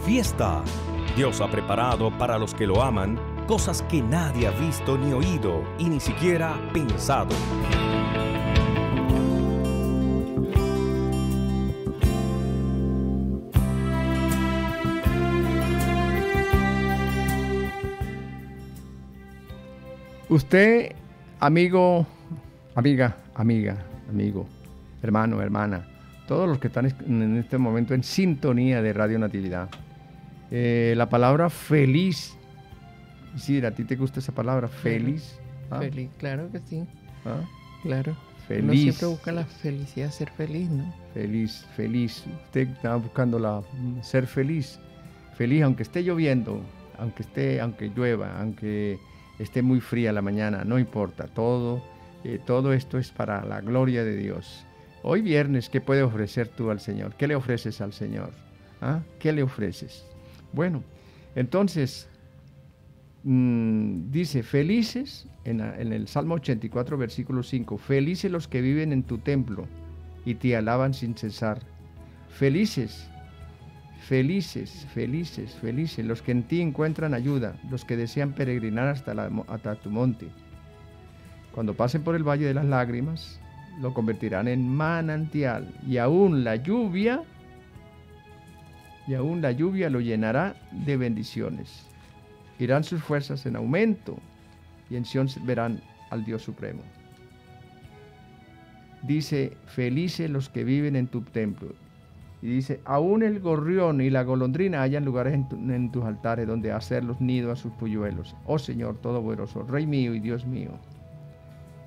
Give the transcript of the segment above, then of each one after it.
fiesta. Dios ha preparado para los que lo aman cosas que nadie ha visto ni oído y ni siquiera pensado. Usted, amigo, amiga, amigo, hermano, hermana, todos los que están en este momento en sintonía de Radio Natividad, la palabra feliz, sí, ¿a ti te gusta esa palabra? Feliz. ¿Ah? Feliz, claro que sí. ¿Ah? Claro. Feliz. Uno siempre busca la felicidad, ser feliz, ¿no? Feliz, feliz. Usted está buscando ser feliz. Feliz, aunque esté lloviendo, aunque llueva, aunque esté muy fría la mañana, no importa, todo esto es para la gloria de Dios. Hoy viernes, ¿qué puedes ofrecer tú al Señor? ¿Qué le ofreces al Señor? ¿Ah? ¿Qué le ofreces? Bueno, entonces, dice, felices, en el Salmo 84, versículo 5, felices los que viven en tu templo y te alaban sin cesar. Felices. Felices, felices, felices, los que en ti encuentran ayuda, los que desean peregrinar hasta tu monte. Cuando pasen por el Valle de las Lágrimas, lo convertirán en manantial, y aún la lluvia lo llenará de bendiciones. Irán sus fuerzas en aumento, y en Sion verán al Dios Supremo. Dice, felices los que viven en tu templo. Y dice, aún el gorrión y la golondrina hallan lugares en tus altares donde hacer los nidos a sus polluelos. Oh Señor Todopoderoso, Rey mío y Dios mío.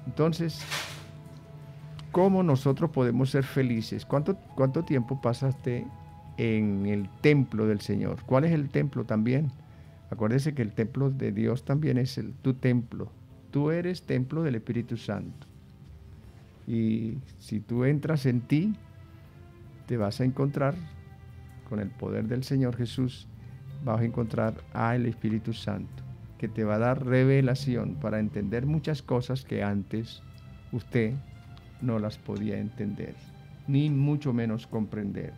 Entonces, ¿cómo nosotros podemos ser felices? ¿Cuánto tiempo pasaste en el templo del Señor? ¿Cuál es el templo también? Acuérdese que el templo de Dios también es tu templo. Tú eres templo del Espíritu Santo. Y si tú entras en ti, te vas a encontrar con el poder del Señor Jesús, vas a encontrar al Espíritu Santo, que te va a dar revelación para entender muchas cosas que antes usted no las podía entender, ni mucho menos comprender.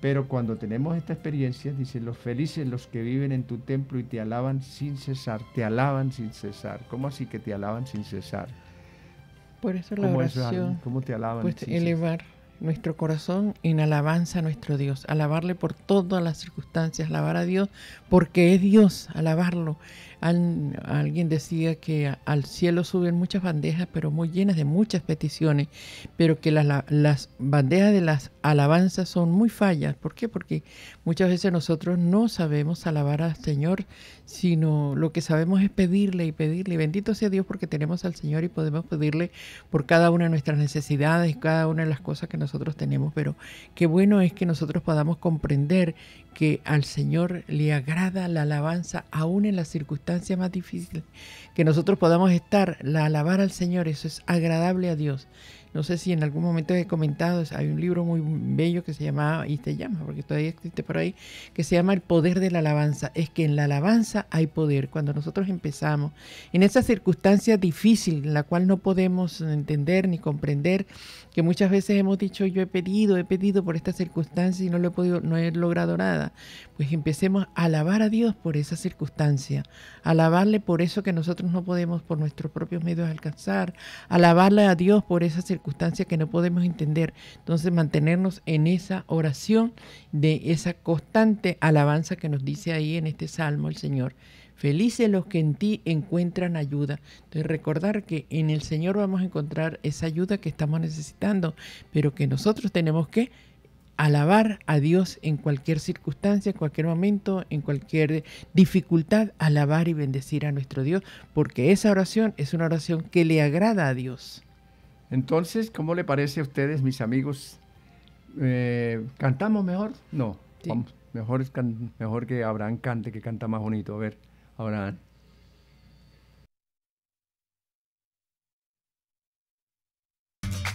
Pero cuando tenemos esta experiencia, dice, los felices los que viven en tu templo y te alaban sin cesar, te alaban sin cesar. ¿Cómo así que te alaban sin cesar? Por eso la oración, ¿cómo te alaban sin cesar? Pues elevar nuestro corazón en alabanza a nuestro Dios, alabarle por todas las circunstancias, alabar a Dios porque es Dios, alabarlo. Alguien decía que al cielo suben muchas bandejas, pero muy llenas de muchas peticiones, pero que las bandejas de las alabanzas son muy fallas. ¿Por qué? Porque muchas veces nosotros no sabemos alabar al Señor, sino lo que sabemos es pedirle y pedirle. Bendito sea Dios porque tenemos al Señor y podemos pedirle por cada una de nuestras necesidades, cada una de las cosas que nosotros tenemos, pero qué bueno es que nosotros podamos comprender que al Señor le agrada la alabanza aún en las circunstancias más difíciles, que nosotros podamos alabar al Señor, eso es agradable a Dios. No sé si en algún momento he comentado, hay un libro muy bello que se llamaba, y se llama, porque todavía existe por ahí, que se llama El Poder de la Alabanza. Es que en la alabanza hay poder. Cuando nosotros empezamos, en esa circunstancia difícil, en la cual no podemos entender ni comprender, que muchas veces hemos dicho, yo he pedido por esta circunstancia y no he logrado nada. Pues empecemos a alabar a Dios por esa circunstancia, alabarle por eso que nosotros no podemos por nuestros propios medios alcanzar, alabarle a Dios por esa circunstancia que no podemos entender. Entonces mantenernos en esa oración de esa constante alabanza que nos dice ahí en este Salmo el Señor. Felices los que en ti encuentran ayuda. Entonces recordar que en el Señor vamos a encontrar esa ayuda que estamos necesitando, pero que nosotros tenemos que alabar a Dios en cualquier circunstancia, en cualquier momento, en cualquier dificultad, alabar y bendecir a nuestro Dios, porque esa oración es una oración que le agrada a Dios. Entonces, ¿cómo le parece a ustedes, mis amigos? ¿Cantamos mejor? No, sí. Vamos, mejor que Abraham cante, que canta más bonito. A ver. Ahora.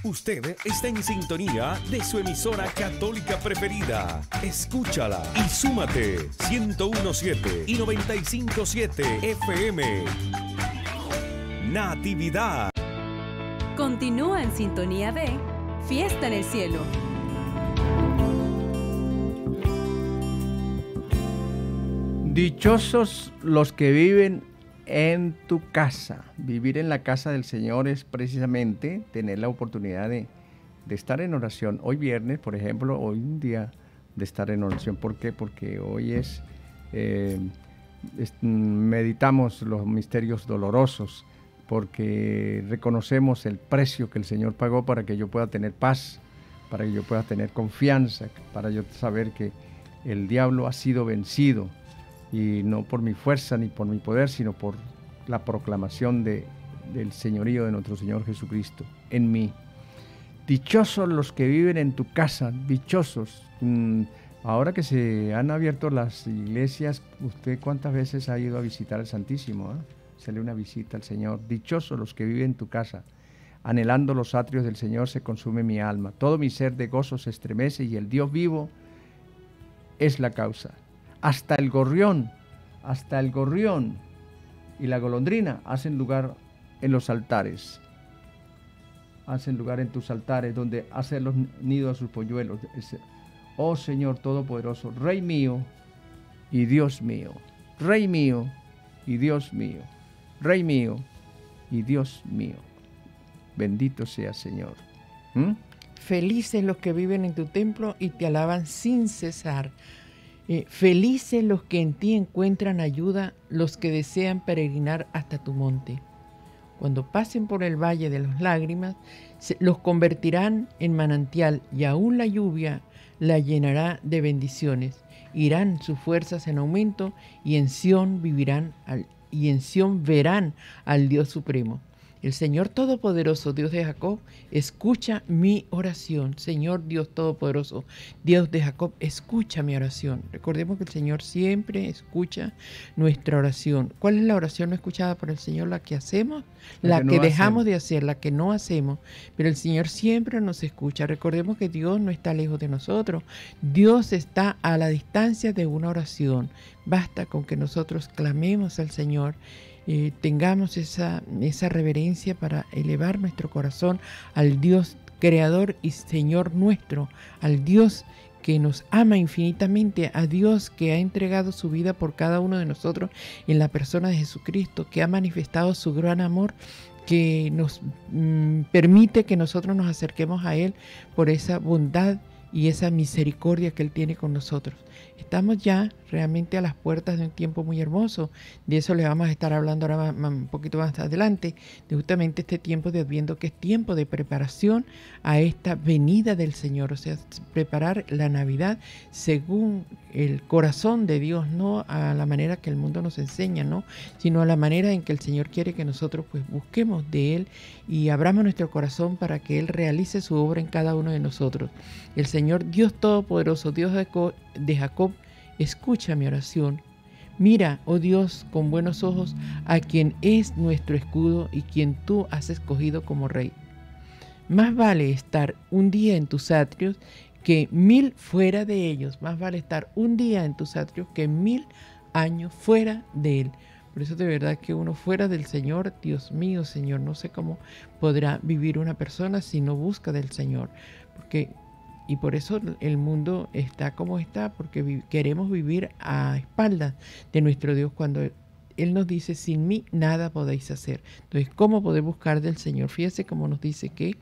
Usted está en sintonía de su emisora católica preferida. Escúchala y súmate 101.7 y 95.7 FM. Natividad. Continúa en sintonía de Fiesta en el Cielo. Dichosos los que viven en tu casa. Vivir en la casa del Señor es precisamente tener la oportunidad de estar en oración. Hoy viernes, por ejemplo, hoy un día de estar en oración. ¿Por qué? Porque hoy meditamos los misterios dolorosos, porque reconocemos el precio que el Señor pagó para que yo pueda tener paz, para que yo pueda tener confianza, para yo saber que el diablo ha sido vencido, y no por mi fuerza ni por mi poder, sino por la proclamación del señorío de nuestro Señor Jesucristo en mí. Dichosos los que viven en tu casa, dichosos. Ahora que se han abierto las iglesias, ¿usted cuántas veces ha ido a visitar al Santísimo? Se le una visita al Señor. Dichosos los que viven en tu casa. Anhelando los atrios del Señor se consume mi alma. Todo mi ser de gozo se estremece y el Dios vivo es la causa. Hasta el gorrión y la golondrina hacen lugar en los altares. Hacen lugar en tus altares, donde hacen los nidos a sus polluelos. Oh Señor Todopoderoso, Rey mío y Dios mío. Rey mío y Dios mío. Rey mío y Dios mío. Bendito sea, Señor. Felices los que viven en tu templo y te alaban sin cesar. Felices los que en ti encuentran ayuda, los que desean peregrinar hasta tu monte. Cuando pasen por el Valle de las Lágrimas, los convertirán en manantial, y aún la lluvia la llenará de bendiciones. Irán sus fuerzas en aumento, y en Sion verán al Dios Supremo. El Señor Todopoderoso, Dios de Jacob, escucha mi oración. Señor Dios Todopoderoso, Dios de Jacob, escucha mi oración. Recordemos que el Señor siempre escucha nuestra oración. ¿Cuál es la oración no escuchada por el Señor? La que hacemos, la que dejamos de hacer, la que no hacemos. Pero el Señor siempre nos escucha. Recordemos que Dios no está lejos de nosotros. Dios está a la distancia de una oración. Basta con que nosotros clamemos al Señor. Tengamos esa reverencia para elevar nuestro corazón al Dios creador y Señor nuestro, al Dios que nos ama infinitamente, a Dios que ha entregado su vida por cada uno de nosotros en la persona de Jesucristo, que ha manifestado su gran amor, que nos permite que nosotros nos acerquemos a Él por esa bondad y esa misericordia que Él tiene con nosotros. Estamos ya realmente a las puertas de un tiempo muy hermoso. De eso le vamos a estar hablando ahora un poquito más adelante, de justamente este tiempo de Adviento, que es tiempo de preparación a esta venida del Señor. O sea, preparar la Navidad según el corazón de Dios, no a la manera que el mundo nos enseña, ¿no? Sino a la manera en que el Señor quiere que nosotros pues busquemos de Él y abramos nuestro corazón para que Él realice su obra en cada uno de nosotros. El Señor Dios Todopoderoso, Dios de Jacob, escucha mi oración. Mira, oh Dios, con buenos ojos a quien es nuestro escudo y quien tú has escogido como rey. Más vale estar un día en tus atrios que 1000 fuera de ellos. Más vale estar un día en tus atrios que 1000 años fuera de él. Por eso de verdad que uno fuera del Señor, Dios mío, Señor, no sé cómo podrá vivir una persona si no busca del Señor. Y por eso el mundo está como está, porque queremos vivir a espaldas de nuestro Dios cuando Él nos dice, sin mí nada podéis hacer. Entonces, ¿cómo poder buscar del Señor? Fíjese cómo nos dice que,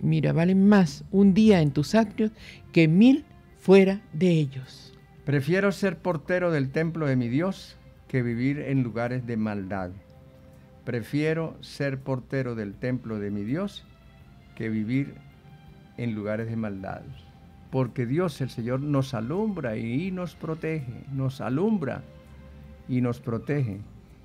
mira, valen más un día en tus atrios que 1000 fuera de ellos. Prefiero ser portero del templo de mi Dios que vivir en lugares de maldad. Prefiero ser portero del templo de mi Dios que vivir en lugares de maldad, porque Dios, el Señor, nos alumbra y nos protege, nos alumbra y nos protege.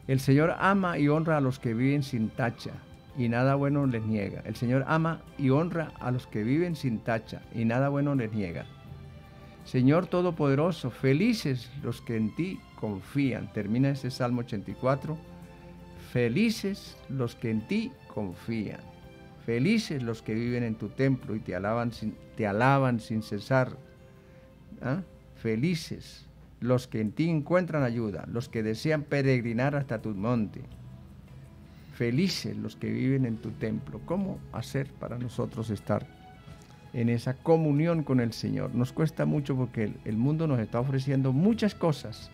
El Señor ama y honra a los que viven sin tacha y nada bueno les niega. El Señor ama y honra a los que viven sin tacha y nada bueno les niega. Señor Todopoderoso, felices los que en ti confían. Termina ese Salmo 84. Felices los que en ti confían. Felices los que viven en tu templo y te alaban sin cesar. Felices los que en ti encuentran ayuda, los que desean peregrinar hasta tu monte. Felices los que viven en tu templo. ¿Cómo hacer para nosotros estar en esa comunión con el Señor? Nos cuesta mucho porque el mundo nos está ofreciendo muchas cosas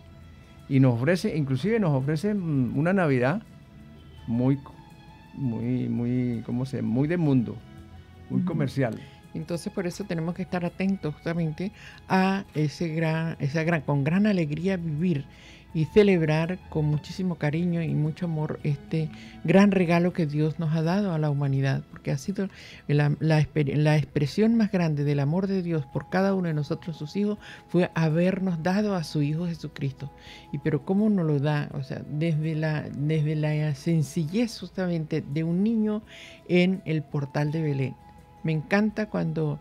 y nos ofrece, inclusive nos ofrece una Navidad muy de mundo, muy comercial. Entonces por eso tenemos que estar atentos justamente a esa gran alegría vivir y celebrar con muchísimo cariño y mucho amor este gran regalo que Dios nos ha dado a la humanidad, porque ha sido la expresión más grande del amor de Dios por cada uno de nosotros, sus hijos, fue habernos dado a su Hijo Jesucristo. Y pero ¿cómo nos lo da? O sea, desde la sencillez justamente de un niño en el portal de Belén. Me encanta cuando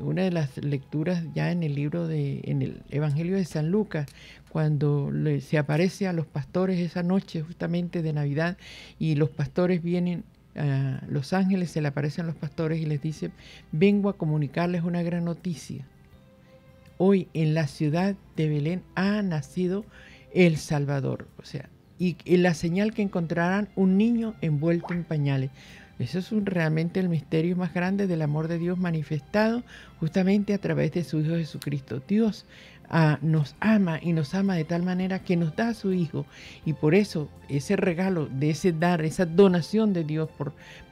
una de las lecturas ya en el Evangelio de San Lucas, cuando se aparece a los pastores esa noche justamente de Navidad, y los pastores vienen, los ángeles se le aparecen a los pastores y les dice: vengo a comunicarles una gran noticia. Hoy en la ciudad de Belén ha nacido el Salvador. O sea, y la señal que encontrarán, un niño envuelto en pañales. Eso es realmente el misterio más grande del amor de Dios manifestado justamente a través de su Hijo Jesucristo. Dios nos ama, y nos ama de tal manera que nos da a su Hijo, y por eso ese regalo, de ese dar, esa donación de Dios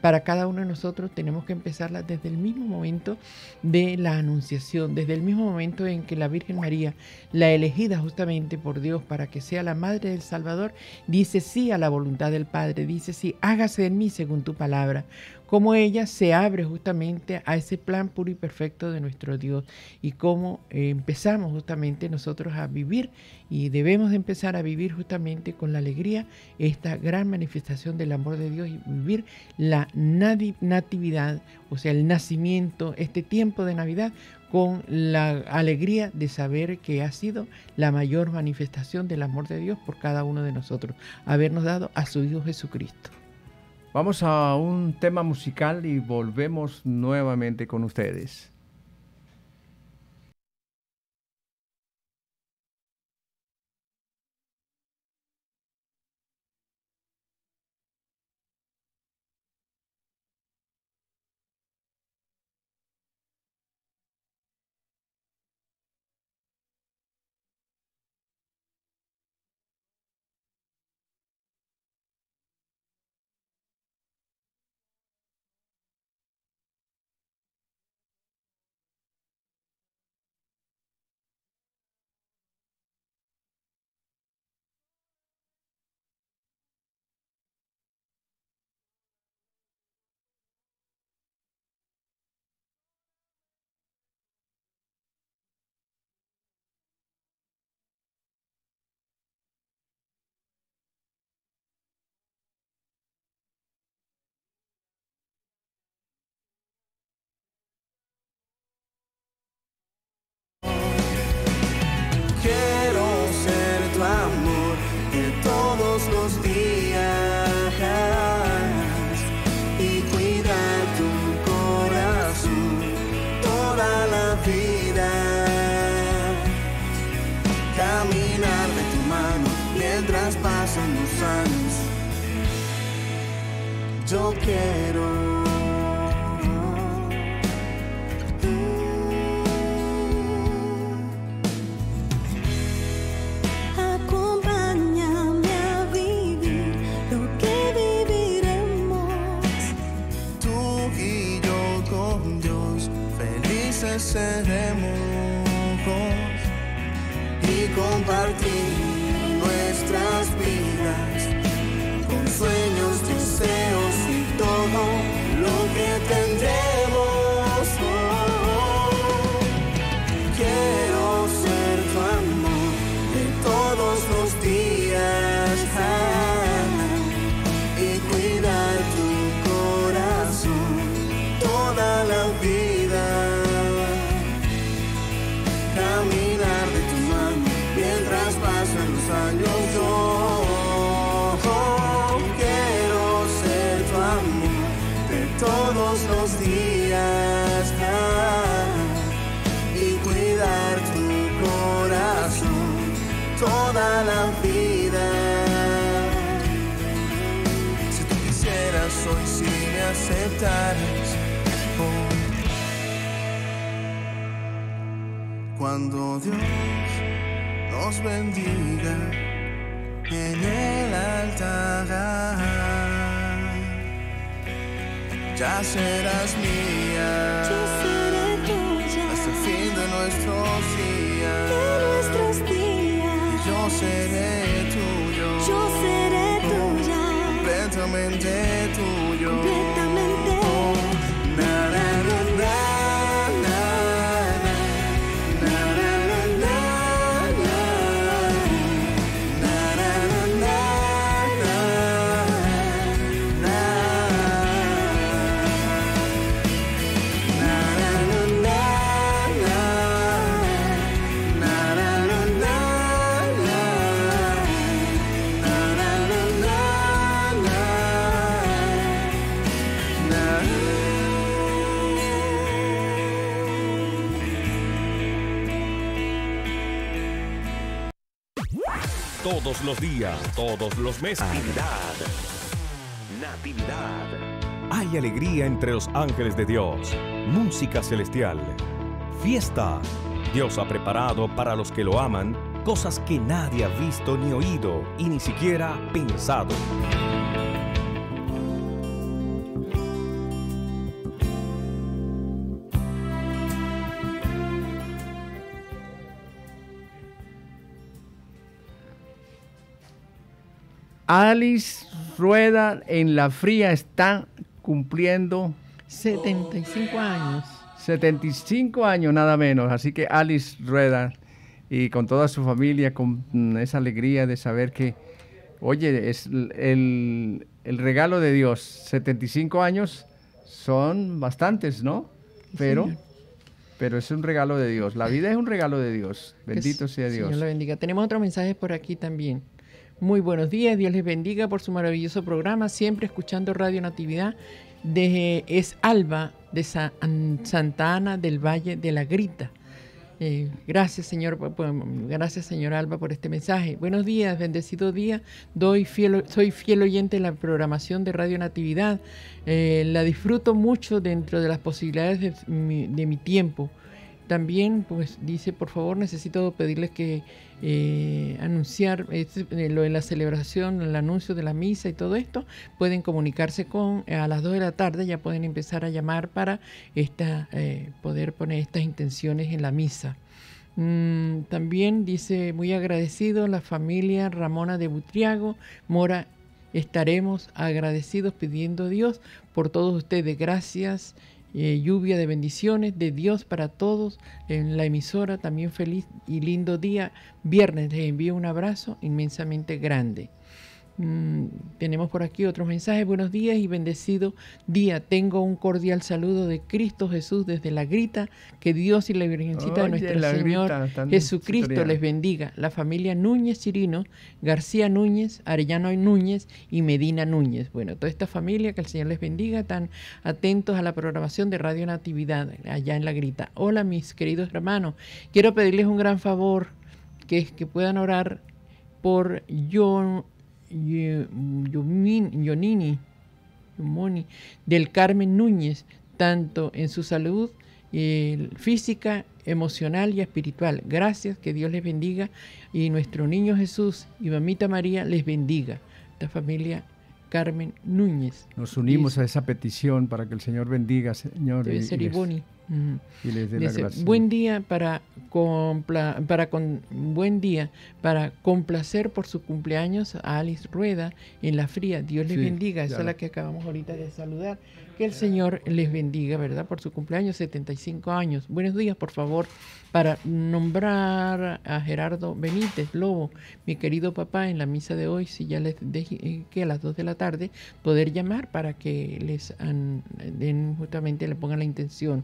para cada uno de nosotros, tenemos que empezarla desde el mismo momento de la anunciación, desde el mismo momento en que la Virgen María, la elegida justamente por Dios para que sea la Madre del Salvador, dice sí a la voluntad del Padre, dice sí, hágase en mí según tu palabra. Cómo ella se abre justamente a ese plan puro y perfecto de nuestro Dios, y cómo empezamos justamente nosotros a vivir, y debemos de empezar a vivir justamente con la alegría esta gran manifestación del amor de Dios, y vivir la natividad, o sea, el nacimiento, este tiempo de Navidad, con la alegría de saber que ha sido la mayor manifestación del amor de Dios por cada uno de nosotros, habernos dado a su Hijo Jesucristo. Vamos a un tema musical y volvemos nuevamente con ustedes. Yo quiero acompáñame a vivir lo que viviremos, tú y yo con Dios felices seremos, y compartir nuestras vidas con sueños, deseos, todo lo que tendremos. Quiero ser tu amor de todos los días, y cuidar tu corazón toda la vida, caminar de tu mano mientras pasan los años. Todos los días, y cuidar tu corazón toda la vida. Si tú quisieras hoy, si me aceptaras, oh. Cuando Dios nos bendiga en el altar. Ya serás mía, yo seré tuya, hasta el fin de nuestros días, y yo seré tuyo, completamente tuyo, todos los días, todos los meses. Navidad, Natividad. Hay alegría entre los ángeles de Dios, música celestial, fiesta. Dios ha preparado para los que lo aman cosas que nadie ha visto ni oído y ni siquiera pensado. Alice Rueda en la Fría está cumpliendo 75 años. 75 años nada menos. Así que Alice Rueda y con toda su familia, con esa alegría de saber que, oye, es el regalo de Dios. 75 años son bastantes, ¿no? Pero es un regalo de Dios. La vida es un regalo de Dios. Bendito sea Dios. Señor lo bendiga. Tenemos otro mensaje por aquí también. Muy buenos días, Dios les bendiga por su maravilloso programa, siempre escuchando Radio Natividad, es Alba de Santa Ana del Valle de la Grita. Gracias, señor, gracias, señora Alba, por este mensaje. Buenos días, bendecido día, soy fiel oyente de la programación de Radio Natividad, la disfruto mucho dentro de las posibilidades de mi tiempo. También, pues, dice, por favor, necesito pedirles que anunciar lo de la celebración, el anuncio de la misa y todo esto. Pueden comunicarse a las 2 de la tarde, ya pueden empezar a llamar para poder poner estas intenciones en la misa. También dice, muy agradecido, la familia Ramona de Butriago, Mora, estaremos agradecidos pidiendo a Dios por todos ustedes. Gracias. Lluvia de bendiciones de Dios para todos en la emisora. También feliz y lindo día viernes. Les envío un abrazo inmensamente grande. Tenemos por aquí otros mensajes. Buenos días y bendecido día. Tengo un cordial saludo de Cristo Jesús desde La Grita. Que Dios y la Virgencita de nuestro Señor Jesucristo les bendiga. La familia Núñez Chirino, García Núñez, Arellano Núñez y Medina Núñez. Bueno, toda esta familia, que el Señor les bendiga, tan atentos a la programación de Radio Natividad allá en La Grita. Hola, mis queridos hermanos. Quiero pedirles un gran favor, que es que puedan orar por Yomoni del Carmen Núñez, tanto en su salud física, emocional y espiritual. Gracias, que Dios les bendiga y nuestro niño Jesús y mamita María les bendiga. Esta familia Carmen Núñez. Nos unimos a esa petición para que el Señor bendiga, Señor. Debe ser Iboni. Y les dé la gracia. Buen día para complacer por su cumpleaños a Alice Rueda en La Fría. Dios les bendiga. Esa es la que acabamos ahorita de saludar. Que el Señor les bendiga, ¿verdad? Por su cumpleaños, 75 años. Buenos días, por favor, para nombrar a Gerardo Benítez Lobo, mi querido papá, en la misa de hoy, si ya les dejé que a las 2 de la tarde poder llamar para que les den, justamente le pongan la intención.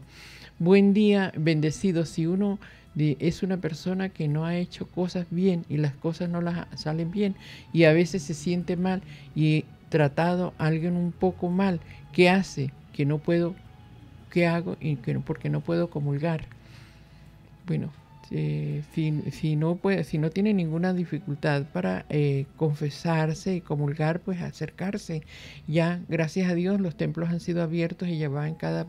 Buen día, bendecido. Si uno es una persona que no ha hecho cosas bien y las cosas no las salen bien y a veces se siente mal y tratado a alguien un poco mal, ¿qué hace? Que no puedo, ¿qué hago? Porque no puedo comulgar. Bueno, Si no tiene ninguna dificultad para confesarse y comulgar, pues acercarse. Ya, gracias a Dios, los templos han sido abiertos y ya va en cada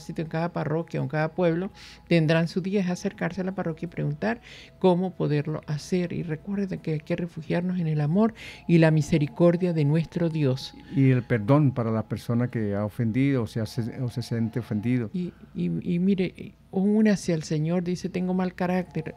sitio, en cada parroquia, en cada pueblo, tendrán su día, es acercarse a la parroquia y preguntar cómo poderlo hacer. Y recuerden que hay que refugiarnos en el amor y la misericordia de nuestro Dios. Y el perdón para la persona que ha ofendido o se siente ofendido. Y mire, una hacia el Señor dice, tengo mal carácter.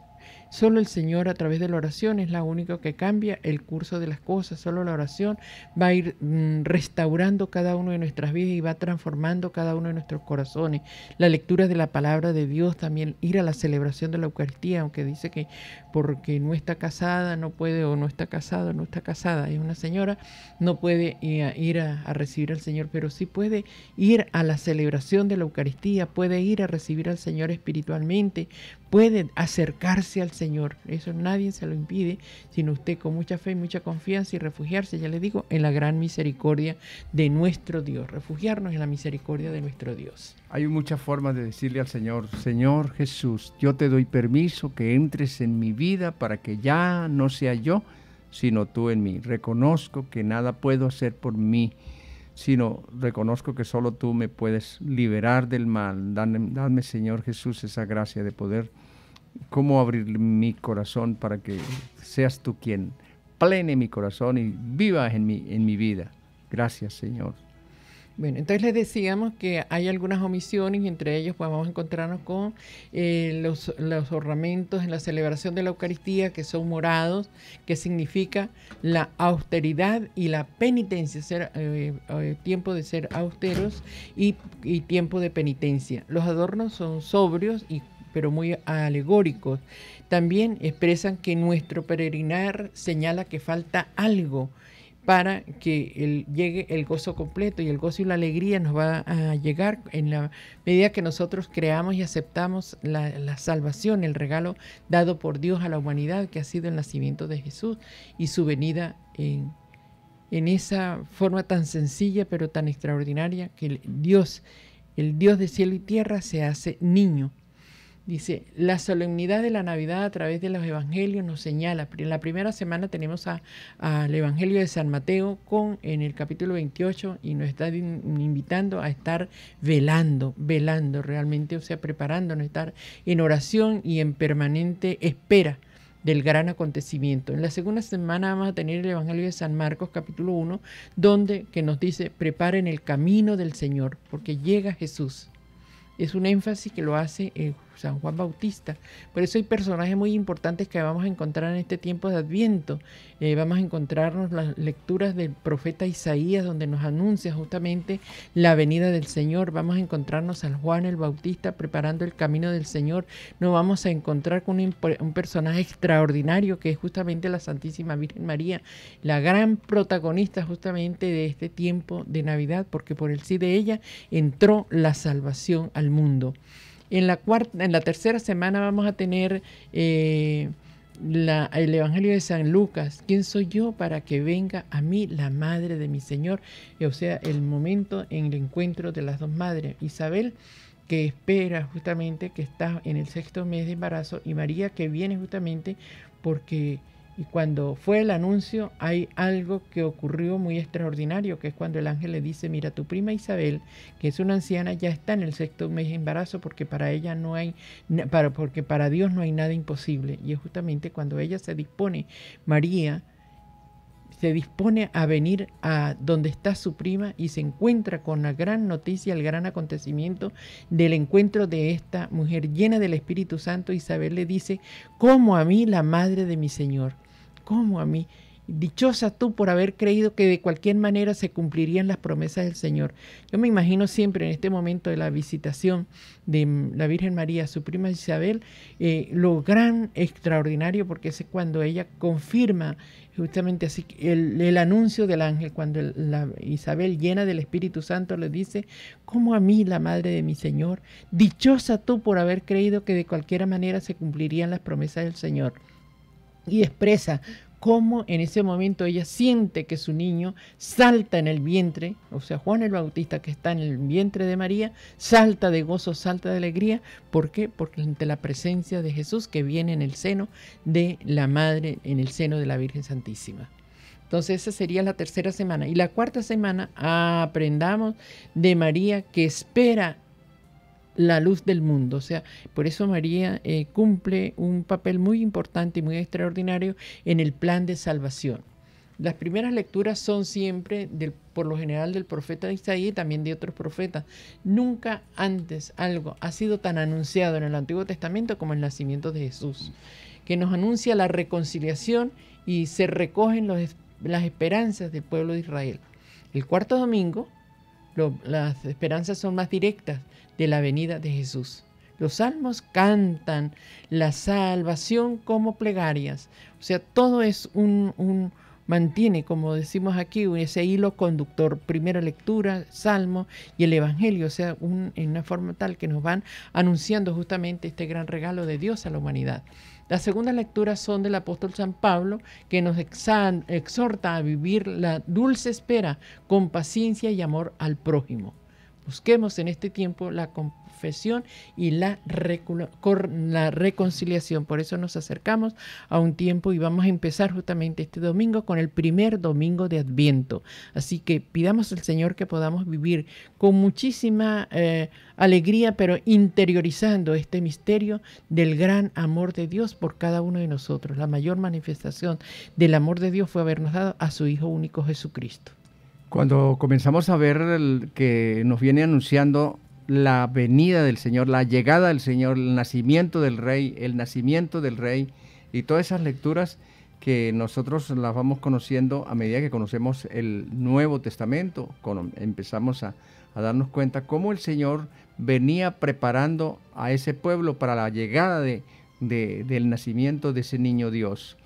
Solo el Señor a través de la oración es la única que cambia el curso de las cosas. Solo la oración va a ir restaurando cada uno de nuestras vidas y va transformando cada uno de nuestros corazones. La lectura de la palabra de Dios, también ir a la celebración de la Eucaristía, aunque dice que porque no está casada no puede, o no está casado, no está casada, es una señora, no puede ir a recibir al Señor, pero sí puede ir a la celebración de la Eucaristía, puede ir a recibir al Señor espiritualmente, puede acercarse al Señor. Eso nadie se lo impide, sino usted con mucha fe y mucha confianza, y refugiarse, ya le digo, en la gran misericordia de nuestro Dios. Refugiarnos en la misericordia de nuestro Dios. Hay muchas formas de decirle al Señor, Señor Jesús, yo te doy permiso que entres en mi vida para que ya no sea yo, sino tú en mí. Reconozco que nada puedo hacer por mí, sino reconozco que solo tú me puedes liberar del mal. Dame, Señor Jesús, esa gracia de poder, cómo abrir mi corazón para que seas tú quien plene mi corazón y vivas en mi vida. Gracias, Señor. Bueno, entonces les decíamos que hay algunas omisiones, y entre ellos pues vamos a encontrarnos con los ornamentos en la celebración de la Eucaristía, que son morados, que significa la austeridad y la penitencia, ser, tiempo de ser austeros y tiempo de penitencia. Los adornos son sobrios pero muy alegóricos. También expresan que nuestro peregrinar señala que falta algo para que llegue el gozo completo, y el gozo y la alegría nos va a llegar en la medida que nosotros creamos y aceptamos la salvación, el regalo dado por Dios a la humanidad, que ha sido el nacimiento de Jesús y su venida en esa forma tan sencilla pero tan extraordinaria, que el Dios de cielo y tierra se hace niño. Dice, la solemnidad de la Navidad a través de los evangelios nos señala. En la primera semana tenemos al Evangelio de San Mateo en el capítulo 28, y nos está invitando a estar velando realmente, o sea, preparándonos, estar en oración y en permanente espera del gran acontecimiento. En la segunda semana vamos a tener el Evangelio de San Marcos, capítulo 1, que nos dice, preparen el camino del Señor, porque llega Jesús. Es un énfasis que lo hace San Juan Bautista. Por eso hay personajes muy importantes que vamos a encontrar en este tiempo de Adviento. Vamos a encontrarnos las lecturas del profeta Isaías, donde nos anuncia justamente la venida del Señor. Vamos a encontrarnos a San Juan el Bautista preparando el camino del Señor. Nos vamos a encontrar con un personaje extraordinario, que es justamente la Santísima Virgen María, la gran protagonista justamente de este tiempo de Navidad, porque por el sí de ella entró la salvación al mundo. En la tercera semana vamos a tener el Evangelio de San Lucas. ¿Quién soy yo para que venga a mí la madre de mi Señor? O sea, el momento en el encuentro de las dos madres. Isabel, que espera justamente, que está en el sexto mes de embarazo, y María, que viene justamente porque... Y cuando fue el anuncio, hay algo que ocurrió muy extraordinario, que es cuando el ángel le dice, mira, tu prima Isabel, que es una anciana, ya está en el sexto mes de embarazo, porque para Dios no hay nada imposible. Y es justamente cuando ella María se dispone a venir a donde está su prima, y se encuentra con la gran noticia, el gran acontecimiento del encuentro de esta mujer llena del Espíritu Santo. Isabel le dice, como a mí la madre de mi Señor, como a mí, dichosa tú por haber creído que de cualquier manera se cumplirían las promesas del Señor. Yo me imagino siempre en este momento de la visitación de la Virgen María, su prima Isabel, lo gran extraordinario, porque es cuando ella confirma justamente así el anuncio del ángel, cuando Isabel, llena del Espíritu Santo, le dice, como a mí la madre de mi Señor, dichosa tú por haber creído que de cualquier manera se cumplirían las promesas del Señor. Y expresa cómo en ese momento ella siente que su niño salta en el vientre, o sea, Juan el Bautista, que está en el vientre de María, salta de gozo, salta de alegría. ¿Por qué? Porque ante la presencia de Jesús que viene en el seno de la Madre, en el seno de la Virgen Santísima. Entonces esa sería la tercera semana. Y la cuarta semana aprendamos de María, que espera la luz del mundo. O sea, por eso María cumple un papel muy importante y muy extraordinario en el plan de salvación. Las primeras lecturas son siempre, por lo general, del profeta Isaías y también de otros profetas. Nunca antes algo ha sido tan anunciado en el Antiguo Testamento como el nacimiento de Jesús, que nos anuncia la reconciliación y se recogen las esperanzas del pueblo de Israel. El cuarto domingo, las esperanzas son más directas de la venida de Jesús. Los salmos cantan la salvación como plegarias. O sea, todo es mantiene, como decimos aquí, ese hilo conductor: primera lectura, salmo y el evangelio. O sea, en una forma tal que nos van anunciando justamente este gran regalo de Dios a la humanidad. Las segundas lecturas son del apóstol San Pablo, que nos exhorta a vivir la dulce espera con paciencia y amor al prójimo. Busquemos en este tiempo la confesión y la reconciliación. Por eso nos acercamos a un tiempo y vamos a empezar justamente este domingo con el primer domingo de Adviento. Así que pidamos al Señor que podamos vivir con muchísima alegría, pero interiorizando este misterio del gran amor de Dios por cada uno de nosotros. La mayor manifestación del amor de Dios fue habernos dado a su Hijo único Jesucristo. Cuando comenzamos a ver que nos viene anunciando la venida del Señor, la llegada del Señor, el nacimiento del Rey y todas esas lecturas que nosotros las vamos conociendo a medida que conocemos el Nuevo Testamento, empezamos a darnos cuenta cómo el Señor venía preparando a ese pueblo para la llegada del nacimiento de ese niño Dios,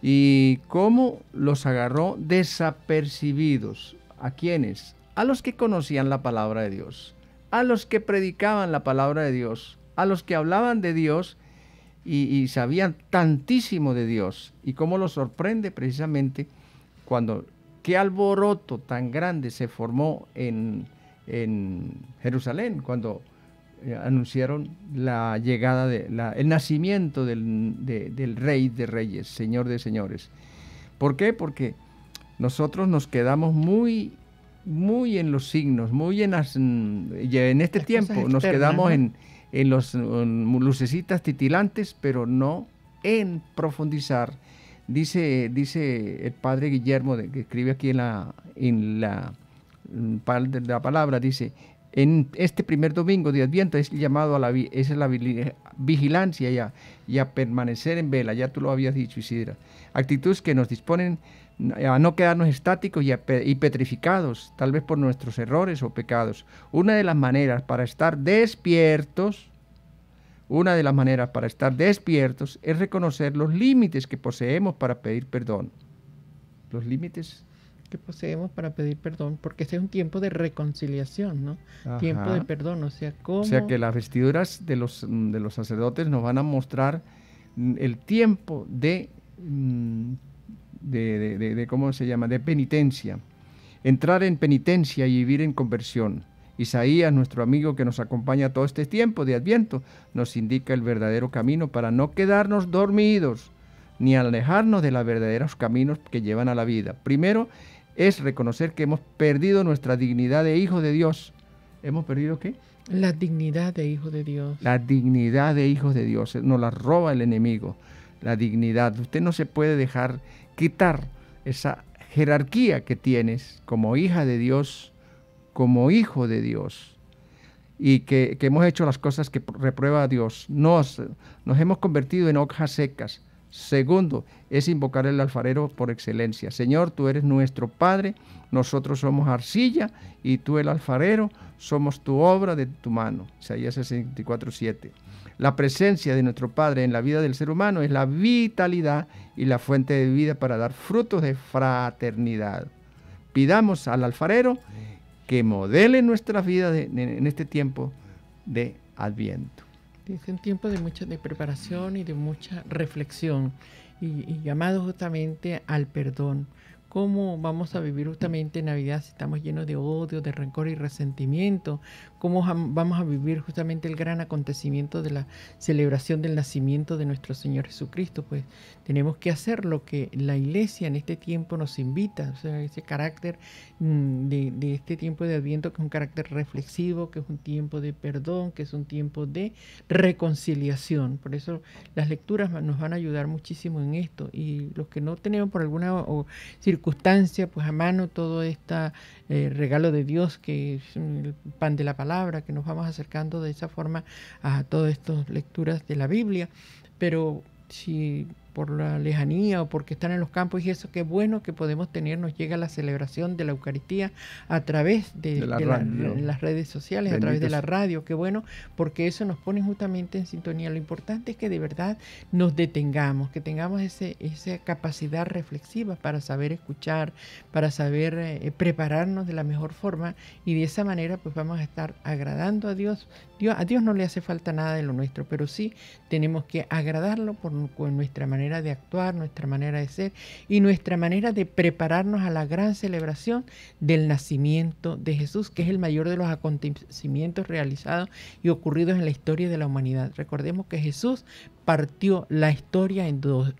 y cómo los agarró desapercibidos. ¿A quiénes? A los que conocían la palabra de Dios, a los que predicaban la palabra de Dios, a los que hablaban de Dios y sabían tantísimo de Dios. Y cómo los sorprende precisamente cuando qué alboroto tan grande se formó en Jerusalén cuando anunciaron la llegada, el nacimiento del Rey de Reyes, Señor de Señores. ¿Por qué? Porque nosotros nos quedamos muy en los signos, en este tiempo nos quedamos en las lucecitas titilantes, pero no en profundizar. Dice el Padre Guillermo, que escribe aquí en la palabra, dice: en este primer domingo de Adviento es llamado a la vigilancia y a permanecer en vela. Ya tú lo habías dicho, Isidra. Actitudes que nos disponen a no quedarnos estáticos y petrificados, tal vez por nuestros errores o pecados. Una de las maneras para estar despiertos es reconocer los límites que poseemos para pedir perdón. Los límites que poseemos para pedir perdón, porque ese es un tiempo de reconciliación, ¿no? Ajá. Tiempo de perdón, o sea, ¿cómo? O sea, que las vestiduras de los sacerdotes nos van a mostrar el tiempo de ¿cómo se llama? De penitencia. Entrar en penitencia y vivir en conversión. Isaías, nuestro amigo que nos acompaña todo este tiempo de Adviento, nos indica el verdadero camino para no quedarnos dormidos ni alejarnos de los verdaderos caminos que llevan a la vida. Primero es reconocer que hemos perdido nuestra dignidad de hijo de Dios. ¿Hemos perdido qué? La dignidad de hijo de Dios. La dignidad de hijos de Dios. Nos la roba el enemigo. La dignidad. Usted no se puede dejar quitar esa jerarquía que tienes como hija de Dios, como hijo de Dios. Y que hemos hecho las cosas que reprueba a Dios. Nos hemos convertido en hojas secas. Segundo, es invocar al alfarero por excelencia. Señor, tú eres nuestro Padre, nosotros somos arcilla y tú el alfarero, somos tu obra de tu mano. Isaías 64:7. La presencia de nuestro Padre en la vida del ser humano es la vitalidad y la fuente de vida para dar frutos de fraternidad. Pidamos al alfarero que modele nuestras vidas en este tiempo de Adviento. Es un tiempo de mucha preparación y de mucha reflexión y llamado justamente al perdón. ¿Cómo vamos a vivir justamente Navidad si estamos llenos de odio, de rencor y resentimiento? ¿Cómo vamos a vivir justamente el gran acontecimiento de la celebración del nacimiento de nuestro Señor Jesucristo? Pues tenemos que hacer lo que la Iglesia en este tiempo nos invita, o sea, ese carácter de este tiempo de Adviento, que es un carácter reflexivo, que es un tiempo de perdón, que es un tiempo de reconciliación. Por eso las lecturas nos van a ayudar muchísimo en esto, y los que no tenemos por alguna circunstancia pues a mano todo este regalo de Dios, que es el pan de la palabra, que nos vamos acercando de esa forma a todas estas lecturas de la Biblia. Pero si por la lejanía o porque están en los campos y eso, qué bueno que podemos tener, nos llega la celebración de la Eucaristía a través de las redes sociales, a través de la radio, qué bueno, porque eso nos pone justamente en sintonía. Lo importante es que de verdad nos detengamos, que tengamos esa capacidad reflexiva para saber escuchar, para saber prepararnos de la mejor forma, y de esa manera pues vamos a estar agradando a Dios. A Dios no le hace falta nada de lo nuestro, pero sí tenemos que agradarlo por nuestra manera de actuar, nuestra manera de ser y nuestra manera de prepararnos a la gran celebración del nacimiento de Jesús, que es el mayor de los acontecimientos realizados y ocurridos en la historia de la humanidad. Recordemos que Jesús partió la historia en dos,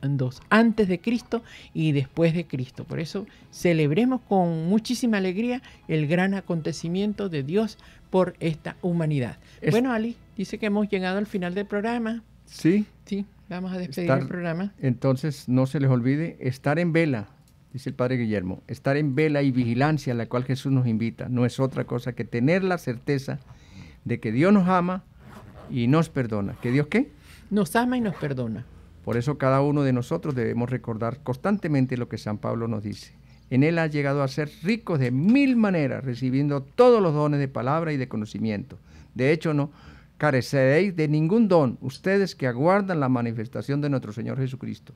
antes de Cristo y después de Cristo. Por eso celebremos con muchísima alegría el gran acontecimiento de Dios por esta humanidad. Bueno, Ali, dice que hemos llegado al final del programa. Sí. Sí. Vamos a despedir el programa. Entonces, no se les olvide estar en vela, dice el Padre Guillermo, estar en vela y vigilancia a la cual Jesús nos invita. No es otra cosa que tener la certeza de que Dios nos ama y nos perdona. ¿Que Dios qué? Nos ama y nos perdona. Por eso cada uno de nosotros debemos recordar constantemente lo que San Pablo nos dice. En él ha llegado a ser ricos de mil maneras, recibiendo todos los dones de palabra y de conocimiento. De hecho, no careceréis de ningún don, ustedes que aguardan la manifestación de nuestro Señor Jesucristo.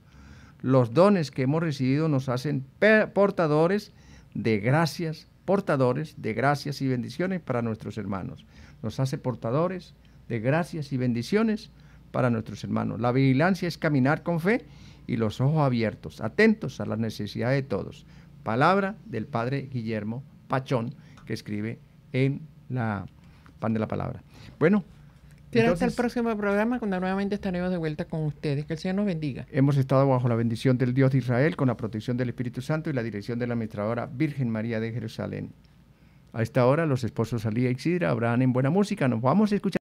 Los dones que hemos recibido nos hacen portadores de gracias y bendiciones para nuestros hermanos. Nos hace portadores de gracias y bendiciones para nuestros hermanos. La vigilancia es caminar con fe y los ojos abiertos, atentos a las necesidades de todos. Palabra del Padre Guillermo Pachón, que escribe en la Pan de la Palabra. Bueno, será hasta el próximo programa, cuando nuevamente estaremos de vuelta con ustedes. Que el Señor nos bendiga. Hemos estado bajo la bendición del Dios de Israel, con la protección del Espíritu Santo y la dirección de la administradora Virgen María de Jerusalén. A esta hora, los esposos Ali E Isidra habrán en buena música. Nos vamos a escuchar.